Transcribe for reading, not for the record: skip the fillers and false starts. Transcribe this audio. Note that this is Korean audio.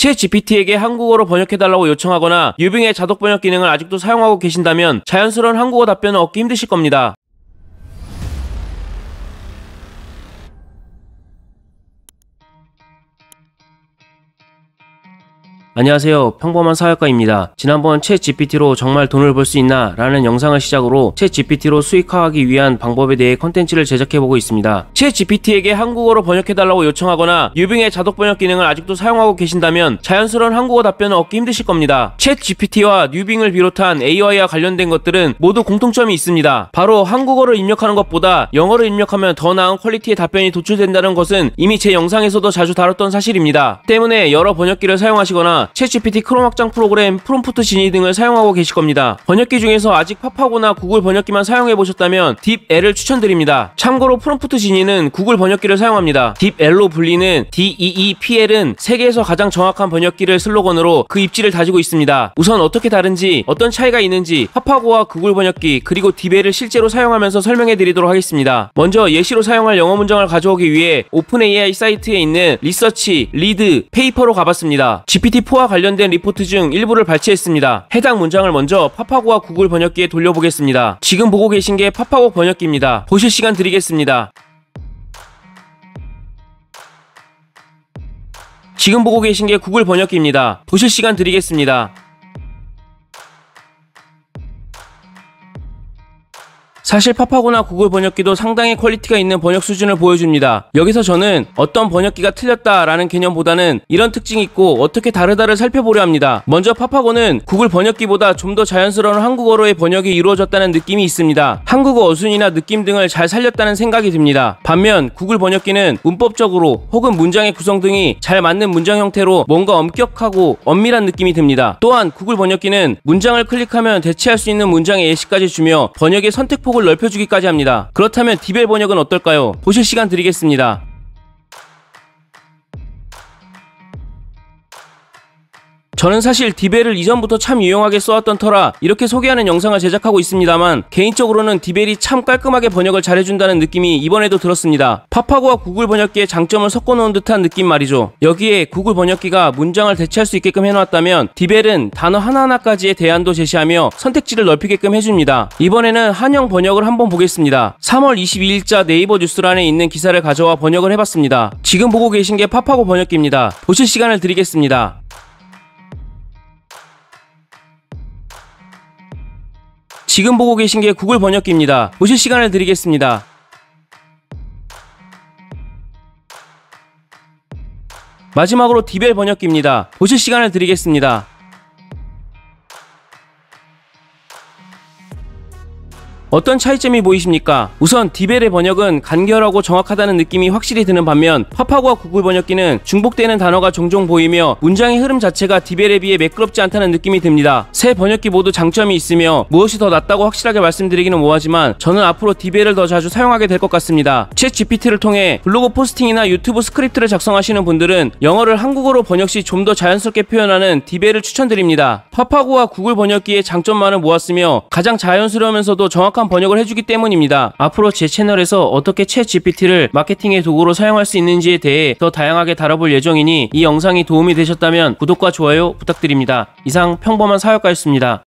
챗GPT에게 한국어로 번역해달라고 요청하거나 유빙의 자동 번역 기능을 아직도 사용하고 계신다면 자연스러운 한국어 답변을 얻기 힘드실 겁니다. 안녕하세요. 평범한 사역가입니다. 지난번 챗GPT로 정말 돈을 벌 수 있나? 라는 영상을 시작으로 챗GPT로 수익화하기 위한 방법에 대해 컨텐츠를 제작해보고 있습니다. 챗GPT에게 한국어로 번역해달라고 요청하거나 유빙의 자동 번역 기능을 아직도 사용하고 계신다면 자연스러운 한국어 답변을 얻기 힘드실 겁니다. 챗GPT와 유빙을 비롯한 AI와 관련된 것들은 모두 공통점이 있습니다. 바로 한국어를 입력하는 것보다 영어를 입력하면 더 나은 퀄리티의 답변이 도출된다는 것은 이미 제 영상에서도 자주 다뤘던 사실입니다. 때문에 여러 번역기를 사용하시거나 챗GPT 크롬 확장 프로그램, 프롬프트 지니 등을 사용하고 계실 겁니다. 번역기 중에서 아직 파파고나 구글 번역기만 사용해보셨다면 딥엘을 추천드립니다. 참고로 프롬프트 지니는 구글 번역기를 사용합니다. 딥엘로 불리는 DEEPL은 세계에서 가장 정확한 번역기를 슬로건으로 그 입지를 다지고 있습니다. 우선 어떻게 다른지, 어떤 차이가 있는지 파파고와 구글 번역기, 그리고 딥엘을 실제로 사용하면서 설명해드리도록 하겠습니다. 먼저 예시로 사용할 영어 문장을 가져오기 위해 오픈AI 사이트에 있는 리서치, 리드, 페이퍼로 가봤습니다. GPT-4 관련된 리포트 중 일부를 발췌했습니다. 해당 문장을 먼저 파파고와 구글 번역기에 돌려보겠습니다. 지금 보고 계신 게 파파고 번역기입니다. 보실 시간 드리겠습니다. 지금 보고 계신 게 구글 번역기입니다. 보실 시간 드리겠습니다. 사실 파파고나 구글 번역기도 상당히 퀄리티가 있는 번역 수준을 보여줍니다. 여기서 저는 어떤 번역기가 틀렸다라는 개념보다는 이런 특징이 있고 어떻게 다르다를 살펴보려 합니다. 먼저 파파고는 구글 번역기보다 좀 더 자연스러운 한국어로의 번역이 이루어졌다는 느낌이 있습니다. 한국어 어순이나 느낌 등을 잘 살렸다는 생각이 듭니다. 반면 구글 번역기는 문법적으로 혹은 문장의 구성 등이 잘 맞는 문장 형태로 뭔가 엄격하고 엄밀한 느낌이 듭니다. 또한 구글 번역기는 문장을 클릭하면 대체할 수 있는 문장의 예시까지 주며 번역의 선택폭을 넓혀주기까지 합니다. 그렇다면 딥엘 번역은 어떨까요? 보실 시간 드리겠습니다. 저는 사실 딥엘을 이전부터 참 유용하게 써왔던 터라 이렇게 소개하는 영상을 제작하고 있습니다만 개인적으로는 딥엘이 참 깔끔하게 번역을 잘해준다는 느낌이 이번에도 들었습니다. 파파고와 구글 번역기의 장점을 섞어놓은 듯한 느낌 말이죠. 여기에 구글 번역기가 문장을 대체할 수 있게끔 해놨다면 딥엘은 단어 하나하나까지의 대안도 제시하며 선택지를 넓히게끔 해줍니다. 이번에는 한영 번역을 한번 보겠습니다. 3월 22일자 네이버 뉴스란에 있는 기사를 가져와 번역을 해봤습니다. 지금 보고 계신 게 파파고 번역기입니다. 보실 시간을 드리겠습니다. 지금 보고 계신 게 구글 번역기입니다. 보실 시간을 드리겠습니다. 마지막으로 딥엘 번역기입니다. 보실 시간을 드리겠습니다. 어떤 차이점이 보이십니까? 우선 딥엘의 번역은 간결하고 정확하다는 느낌이 확실히 드는 반면 파파고와 구글 번역기는 중복되는 단어가 종종 보이며 문장의 흐름 자체가 딥엘에 비해 매끄럽지 않다는 느낌이 듭니다. 세 번역기 모두 장점이 있으며 무엇이 더 낫다고 확실하게 말씀드리기는 뭐하지만 저는 앞으로 딥엘을 더 자주 사용하게 될 것 같습니다. 챗GPT를 통해 블로그 포스팅이나 유튜브 스크립트를 작성하시는 분들은 영어를 한국어로 번역 시 좀 더 자연스럽게 표현하는 딥엘을 추천드립니다. 파파고와 구글 번역기의 장점만을 모았으며 가장 자연스러우면서도 정확한 번역을 해주기 때문입니다. 앞으로 제 채널에서 어떻게 챗GPT를 마케팅의 도구로 사용할 수 있는지에 대해 더 다양하게 다뤄볼 예정이니 이 영상이 도움이 되셨다면 구독과 좋아요 부탁드립니다. 이상 평범한 사역가였습니다.